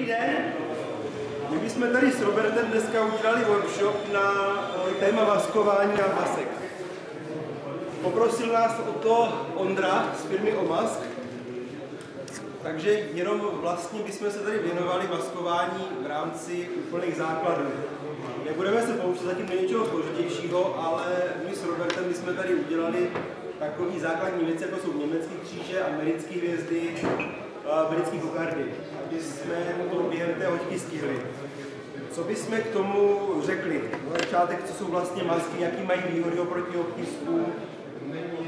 Dobrý den. My bychom tady s Robertem dneska udělali workshop na téma vaskování na vasek. Poprosil nás o to Ondra z firmy Omask. Takže jenom vlastně bychom se tady věnovali vaskování v rámci úplných základů. Nebudeme se pouštět zatím do něčeho složitějšího, ale my s Robertem bychom tady udělali takový základní věci, jako jsou německé kříže, americké hvězdy, britské kokardy, aby jsme to během té hoďky stihli. Co bychom k tomu řekli? Na začátek, co jsou vlastně masky, jaký mají výhody oproti obtisku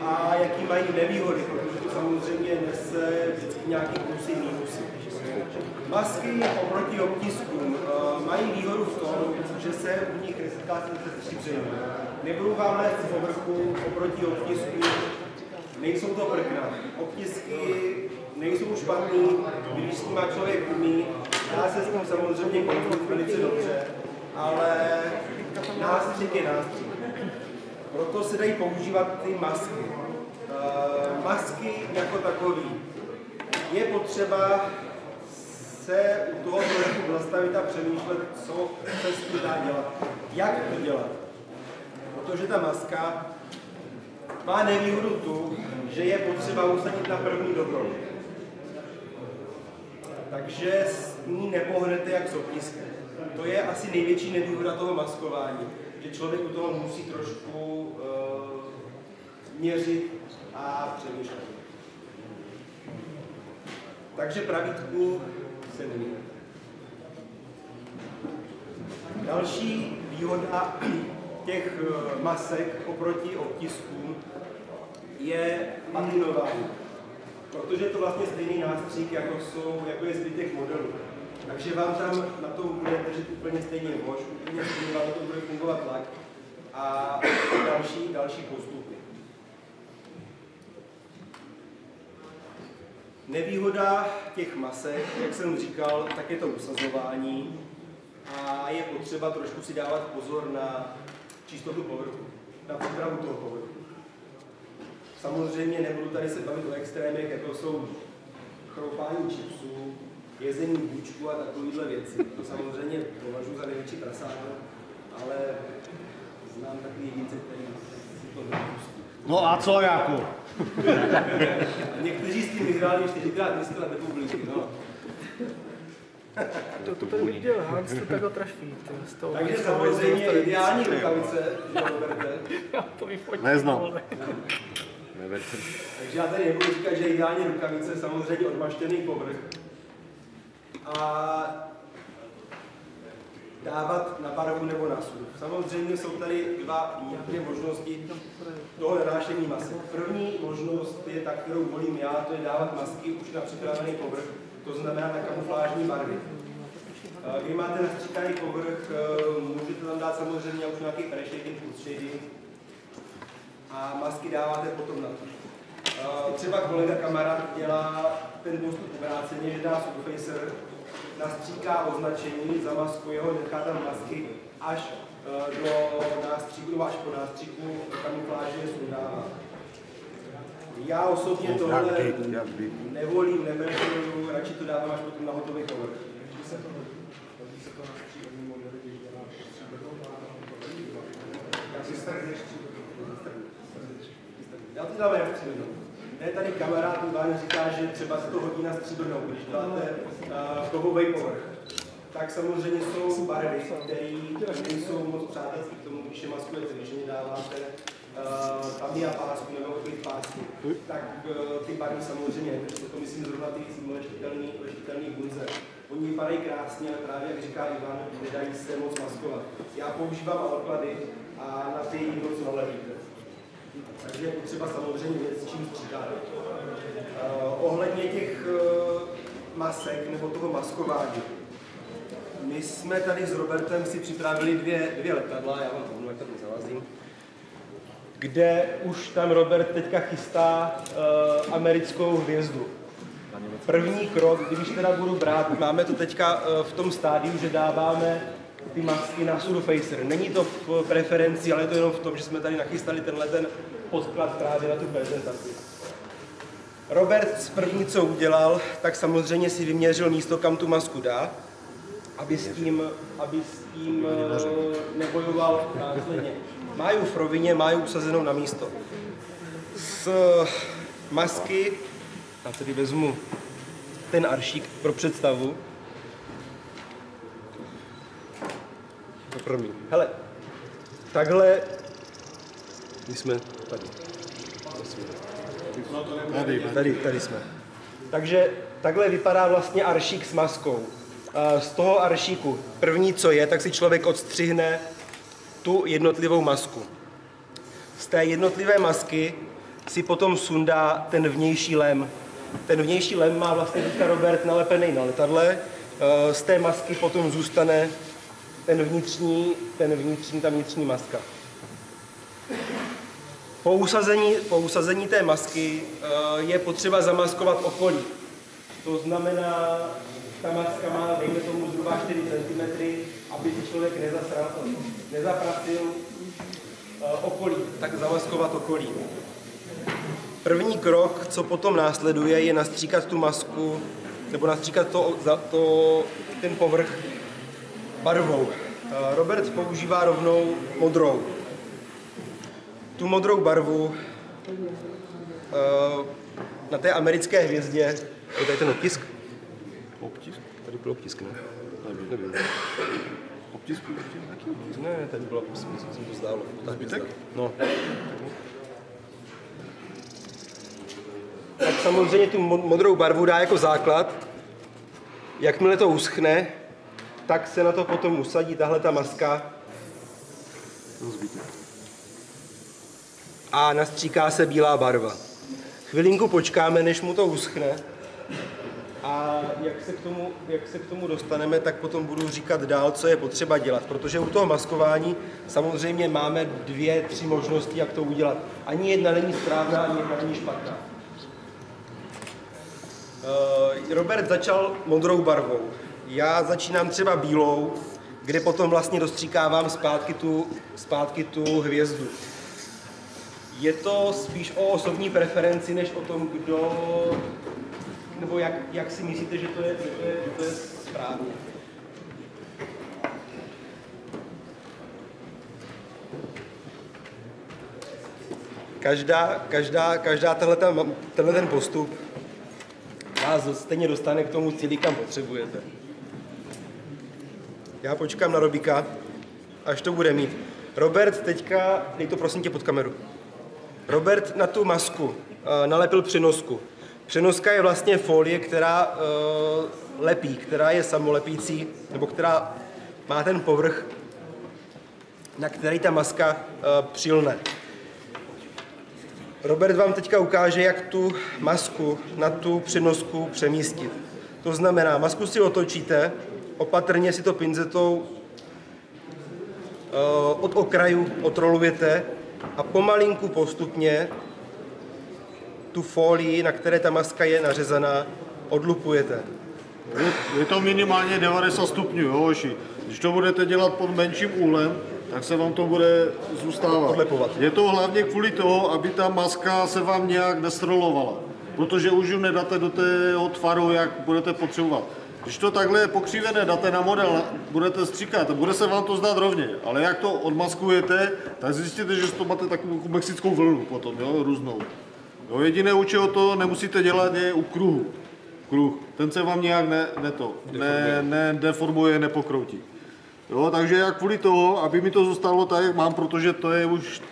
a jaký mají nevýhody, protože to samozřejmě nese vždycky nějaký plusy, minusy. Masky oproti obtiskům mají výhodu v tom, že se u nich rezikáce přestříbřejí. Nebudu vám lézt z povrchu oproti obtisku, nejsou to prkna. Obtisky nejsou špatný, když s tím má člověk umí, dá se s tím samozřejmě kontrolovat velice dobře, ale nástřik je nástřik. Proto se dají používat ty masky. Masky jako takový. Je potřeba se u toho trošku zastavit a přemýšlet, co se s tím dá dělat. Jak to dělat? Protože ta maska má nevýhodu tu, že je potřeba usadit na první dobro. Takže s ní nepohnete jak s obtiskem. To je asi největší nevýhoda toho maskování, že člověk u toho musí trošku měřit a přemýšlet. Takže pravítku se neví. Další výhoda těch masek oproti obtiskům je patinování. Protože je to vlastně stejný nástřik, jako je zbytek modelů. Takže vám tam na tom bude držet úplně stejně mož, úplně stejně vám na tom bude fungovat tlak a další postupy. Nevýhoda těch masek, jak jsem říkal, tak je to usazování a je potřeba trošku si dávat pozor na čistotu povrchu, na přípravu toho povrchu. Samozřejmě nebudu tady se bavit o extrémech, jako jsou chroupání čipsů, jezení bůčku a takovéhle věci. To samozřejmě považuji za největší prasáka, ale znám takový jedince, který si to nepustí. No a co, Jakub? Někteří s tím vyhráli 4x mistr republiky, no. To tady viděl Hans, to tak ho trašpí. Takže samozřejmě ideální rukavice, že ho berte. Já to vyfotím. Neznám. Takže já tady nebudu říkat, že ideální rukavice, samozřejmě odmaštěný povrch. A dávat na barvu nebo na sůl. Samozřejmě jsou tady dvě možnosti toho nanášení masek. První možnost je ta, kterou volím já, to je dávat masky už na připravený povrch. To znamená na kamuflážní barvy. Když máte nastříkaný povrch, můžete tam dát samozřejmě už nějaký pre-shading, post-shading a masky dáváte potom na to. Třeba kolega kamarád dělá ten postup obráceně, že dá subfacer, nastříká označení, zamaskuje ho, nechá tam masky až do nástříku, až po nástříku kamuflážně sundává. Já osobně tohle nevolím, nemeruju, radši to dávám až potom na hotový povrch. Já to dávám na stříbrnou. Ne, tady kamarád Ivan říká, že třeba se to hodí na stříbrnou, když dáte kovový povrch. Tak samozřejmě jsou barvy, které nejsou moc přátelské k tomu, když je maskujete, když je dáváte tamní a pásku, nebo klid pásky. Tak ty barvy samozřejmě, to myslím zrovna ty lešitelný bunze. Oni vypadají krásně, ale právě, jak říká Ivan, nedají se moc maskovat. Já používám oklady a na ty moc nalevíte. Takže je potřeba samozřejmě věc, čím střídat. Ohledně těch masek nebo toho maskování. My jsme tady s Robertem si připravili dvě letadla, já vám tomu letadlo zalazím. Kde už tam Robert teďka chystá americkou hvězdu. První krok, když teda budu brát, máme to teďka v tom stádiu, že dáváme ty masky na surfacer. Není to v preferenci, ale je to jenom v tom, že jsme tady nachystali tenhle ten podklad právě na tu prezentaci. Robert první, co udělal, tak samozřejmě si vyměřil místo, kam tu masku dá, aby s tím nebojoval následně. Má ji v rovině, má ji usazenou na místo. Z masky, já tedy vezmu ten Aršík pro představu. Promiň. Hele, takhle my jsme tady. Tady jsme. Takže takhle vypadá vlastně Aršík s maskou. Z toho Aršíku první, co je, tak si člověk odstřihne tu jednotlivou masku. Z té jednotlivé masky si potom sundá ten vnější lem. Ten vnější lem má vlastně Robert nalepený na letadle. Z té masky potom zůstane ta vnitřní maska. Po usazení té masky je potřeba zamaskovat okolí. To znamená, ta maska má, dejme tomu, zhruba 4 cm, aby si člověk nezaprasil okolí, tak zamaskovat okolí. První krok, co potom následuje, je nastříkat tu masku, nebo nastříkat ten povrch barvou. Robert používá rovnou modrou. Tu modrou barvu na té americké hvězdě, je tady ten obtisk? Obtisk? Tady byl obtisk, ne? Obtisk? Ne, tady bylo, jsem to zdálo. Zbytek? No. Tak samozřejmě tu modrou barvu dá jako základ. Jakmile to uschne, tak se na to potom usadí tahle ta maska. Zbytek. A nastříká se bílá barva. Chvilinku počkáme, než mu to uschne. A jak se k tomu dostaneme, tak potom budu říkat dál, co je potřeba dělat. Protože u toho maskování samozřejmě máme 2-3 možnosti, jak to udělat. Ani jedna není správná, ani jedna není špatná. Robert začal modrou barvou. Já začínám třeba bílou, kde potom vlastně dostříkávám zpátky tu hvězdu. Je to spíš o osobní preferenci, než o tom, kdo, nebo jak si myslíte, že to je správně. Každá tenhle postup vás stejně dostane k tomu cíli, kam potřebujete. Já počkám na Robíka, až to bude mít. Robert, teďka dej to prosím tě pod kameru. Robert na tu masku nalepil přenosku. Přenoska je vlastně folie, která lepí, která je samolepící, nebo která má ten povrch, na který ta maska přilne. Robert vám teďka ukáže, jak tu masku na tu přenosku přemístit. To znamená, masku si otočíte, opatrně si to pinzetou od okraju otrolujete a pomalinku postupně tu folii, na které ta maska je nařezaná, odlupujete. Je to minimálně 90 stupňů, jo, hoši. Když to budete dělat pod menším úhlem, tak se vám to bude zůstávat. Odlepovat. Je to hlavně kvůli toho, aby ta maska se vám nějak destrolovala, protože už ji nedáte do tého tvaru, jak budete potřebovat. Když to takhle pokřivené dáte na model, budete stříkat, bude se vám to zdát rovně, ale jak to odmaskujete, tak zjistíte, že to máte takovou mexickou vlnu potom, jo, různou. Jo, jediné, u čeho to nemusíte dělat, je u kruhu. Kruh, ten se vám nějak nedeformuje, nepokroutí. Jo, takže jak kvůli toho, aby mi to zůstalo tak, jak mám, protože to je už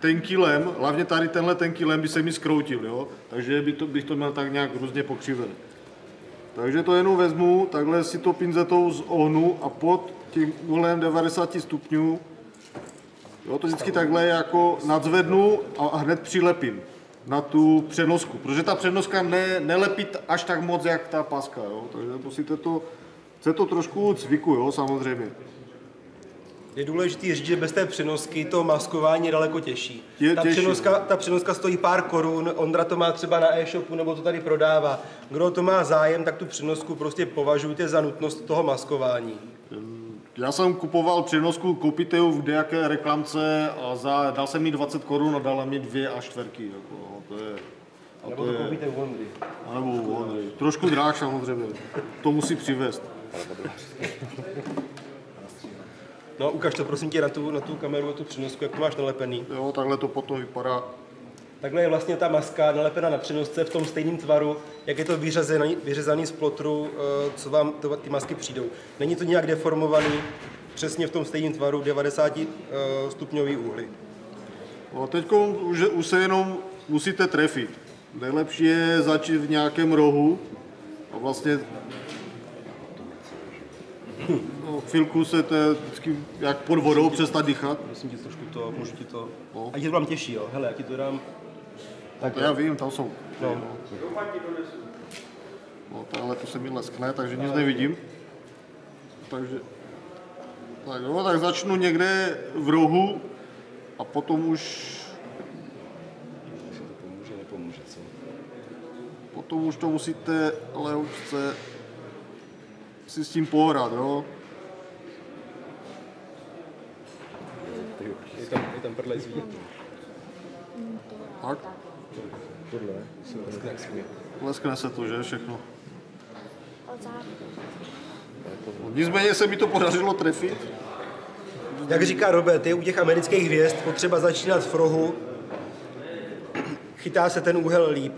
tenký lem, hlavně tady tenhle tenký lem by se mi zkroutil, jo, takže bych to měl tak nějak různě pokřivené. Takže to jenom vezmu, takhle si to pinzetou zohnu a pod tím úhlem 90 stupňů, jo, to vždycky takhle jako nadzvednu a hned přilepím na tu přenosku, protože ta přenoska nelepí až tak moc, jak ta páska, jo, takže musíte to, chce to trošku cviku, jo, samozřejmě. Je důležité říct, že bez té přenosky to maskování je daleko těžší. Ta přenoska stojí pár korun, Ondra to má třeba na e-shopu nebo to tady prodává. Kdo to má zájem, tak tu přenosku prostě považujte za nutnost toho maskování. Já jsem kupoval přenosku, koupíte ji v nějaké reklamce a dal jsem mi 20 korun a dala mi 2 a čtvrtky. Jako, to je, nebo to koupíte u Ondry. Trošku dráž samozřejmě. To musí přivést. No ukaž to prosím tě na tu kameru, tu přenosku, jak to máš nalepený. Jo, takhle to potom vypadá. Takhle je vlastně ta maska nalepena na přenosce v tom stejném tvaru, jak je to vyřezaný z plotru, co vám ty masky přijdou. Není to nějak deformovaný, přesně v tom stejném tvaru, 90 stupňový úhly. No, teď už se jenom musíte trefit. Nejlepší je začít v nějakém rohu a vlastně chvilku se jak pod vodou přestat dýchat. Myslím ti trošku to, můžu ti to... No. A ti to mám těžší, jo? Hele, já ti to dám... Tak to já vím, tam jsou. No. No, tohle to se mi leskne, takže nic nevidím. Takže... Tak jo, tak začnu někde v rohu a potom už... Jestli to pomůže, nepomůže, co? Potom už to musíte, ale už se... si s tím pohrát, jo? Je tam prdlej zvídět. Tak? Tohle, leskne se to, že? Všechno. Nicméně se mi to podařilo trefit. Jak říká Robert, je u těch amerických hvězd potřeba začínat v rohu. Chytá se ten úhel líp.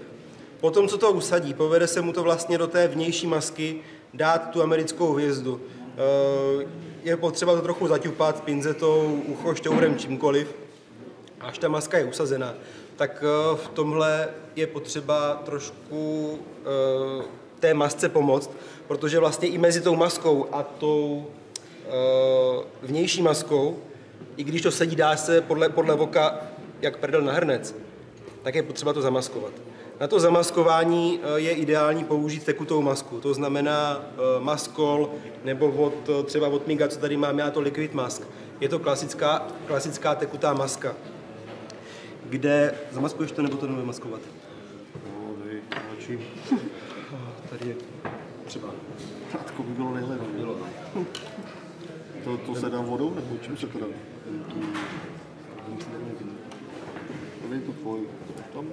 Potom, co to usadí, povede se mu to vlastně do té vnější masky, dát tu americkou hvězdu. Je potřeba to trochu zaťupat pinzetou, ucho, šťourem, čímkoliv. Až ta maska je usazena, tak v tomhle je potřeba trošku té masce pomoct, protože vlastně i mezi tou maskou a tou vnější maskou, i když to sedí, dá se podle voka jak prdel na hrnec, tak je potřeba to zamaskovat. Na to zamaskování je ideální použít tekutou masku, to znamená Maskol nebo třeba od MIGA, co tady mám já, to Liquid Mask. Je to klasická tekutá maska, kde... Zamaskuješ to nebo to nebudeme maskovat? No, dej, mlačím. Tady je třeba... Krátko by bylo nejlepší. To se dá vodou nebo čím se to dá? Tady je to tvoj. Tam?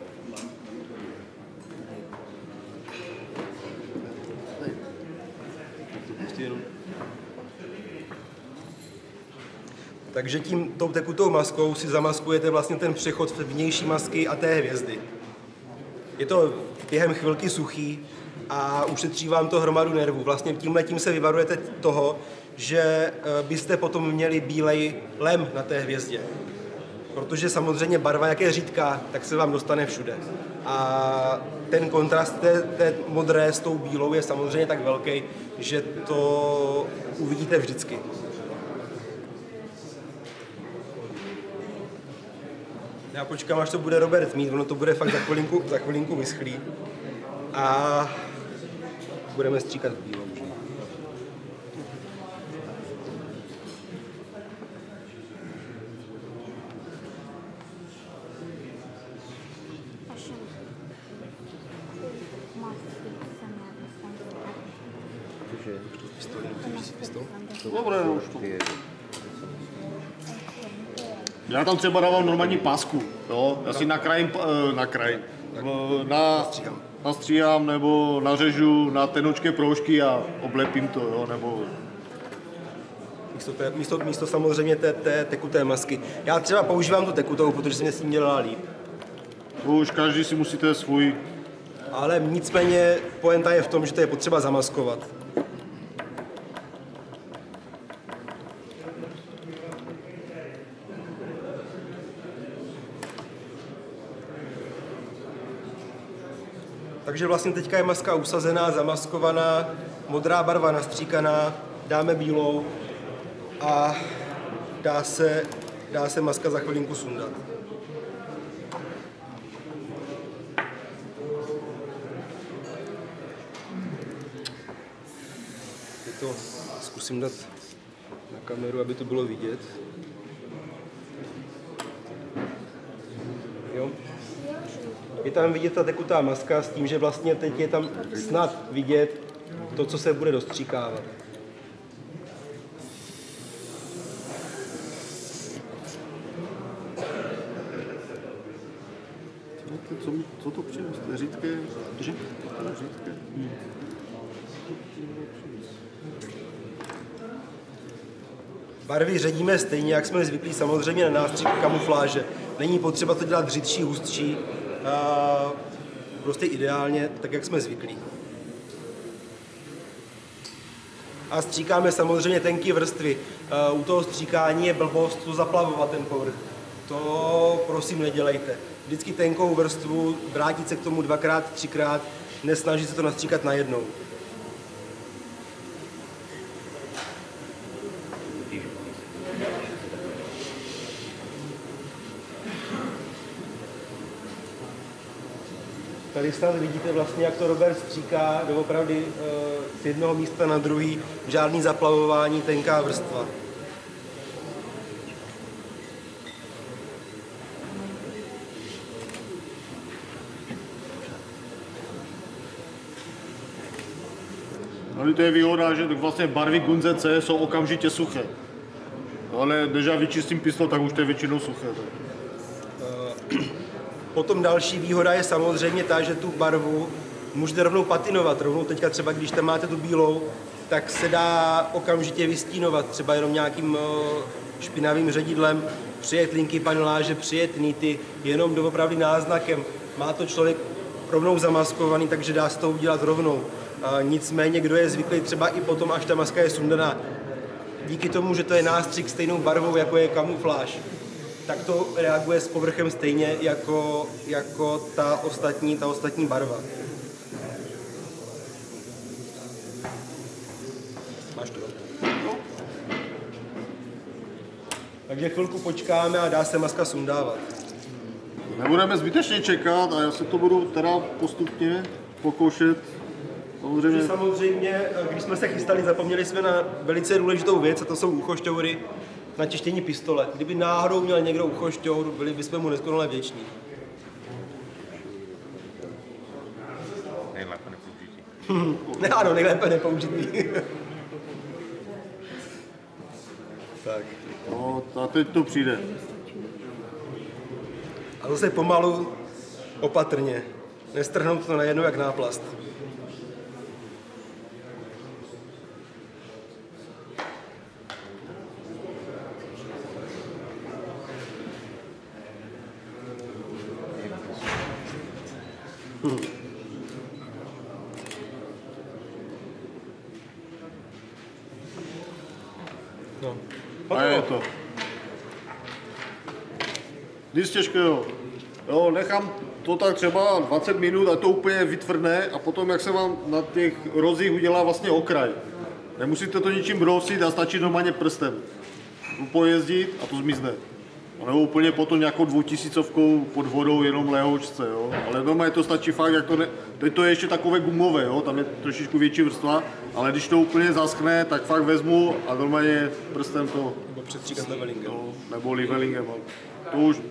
Takže tou tekutou maskou si zamaskujete vlastně ten přechod vnější masky a té hvězdy. Je to během chvilky suchý a ušetří vám to hromadu nervů. Vlastně tímhletím se vyvarujete toho, že byste potom měli bílej lem na té hvězdě. Protože samozřejmě barva, jak je řídká, tak se vám dostane všude. A ten kontrast té modré s tou bílou je samozřejmě tak velký, že to uvidíte vždycky. Já počkám, až to bude Robert mít, ono to bude fakt za chvilinku vyschlý. A budeme stříkat bílou. Dobré, už to. Já tam třeba dávám normální pásku, jo? Já si nastříhám nebo nařežu na tenočké proužky a oblepím to, jo? Nebo... Místo samozřejmě té tekuté masky. Já třeba používám tu tekutou, protože se mě s tím dělala líp. Už každý si musíte svůj. Ale nicméně pointa je v tom, že to je potřeba zamaskovat. Takže vlastně teďka je maska usazená, zamaskovaná, modrá barva nastříkaná, dáme bílou a dá se maska za chvilinku sundat. Teď to zkusím dát na kameru, aby to bylo vidět. Jo. Je tam vidět ta tekutá maska s tím, že vlastně teď je tam snad vidět to, co se bude dostříkávat. Co to přines? Řídké? Řídké. Barvy ředíme stejně, jak jsme zvyklí, samozřejmě na nástřih kamufláže. Není potřeba to dělat řidší, hustší. Prostě ideálně, tak jak jsme zvyklí. A stříkáme samozřejmě tenké vrstvy. U toho stříkání je blbost to zaplavovat ten povrch. To prosím nedělejte. Vždycky tenkou vrstvu, vrátit se k tomu dvakrát, třikrát, nesnažit se to nastříkat najednou. Tady snad vidíte vlastně, jak to Robert stříká doopravdy z jednoho místa na druhý, žádný zaplavování, tenká vrstva. No, to je výhoda, že vlastně barvy Gunze C jsou okamžitě suché. Ale když já vyčistím pistol, tak už to je většinou suché. Potom další výhoda je samozřejmě ta, že tu barvu můžete rovnou patinovat. Rovnou teďka třeba, když tam máte tu bílou, tak se dá okamžitě vystínovat. Třeba jenom nějakým špinavým ředidlem, přijet linky paneláže, přijet nity, jenom doopravdy náznakem. Má to člověk rovnou zamaskovaný, takže dá se to udělat rovnou. Nicméně, kdo je zvyklý třeba i potom, až ta maska je sundaná, díky tomu, že to je nástřik stejnou barvou, jako je kamufláž, tak to reaguje s povrchem stejně jako ta ostatní barva. Máš to? Takže chvilku počkáme a dá se maska sundávat. Nebudeme zbytečně čekat a já se to budu teda postupně pokoušet. Samozřejmě, když jsme se chystali, zapomněli jsme na velice důležitou věc, a to jsou uchošťoury na čištění pistole. Kdyby náhodou měl někdo uchošťour, byli bychom mu neskonale vděční. Nejlépe nepoužitý. Ano, nejlépe nepoužitý. Tak. No, a teď to přijde. A zase pomalu, opatrně. Nestrhnout to najednou jak náplast. No. A je to. Nic těžkého. Jo, nechám to tak třeba 20 minut a to úplně vytvrdne a potom, jak se vám na těch rozích udělá vlastně okraj. Nemusíte to ničím brousit a stačí normálně prstem. Pojezdit a to zmizne. Nebo úplně potom nějakou 2000 pod vodou jenom lehoučce, jo. Ale normálně to stačí fakt, jak to ne... Teď to je ještě takové gumové, jo, tam je trošičku větší vrstva, ale když to úplně zaschne, tak fakt vezmu a normálně prstem to... Nebo přestříkat levelingem. No, nebo levelingem,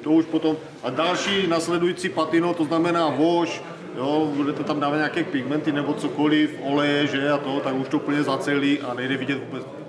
to už potom... A další nasledující patino, to znamená wash, jo, budete tam dávat nějaké pigmenty nebo cokoliv, oleje, že, a to, tak už to úplně zacelí a nejde vidět vůbec.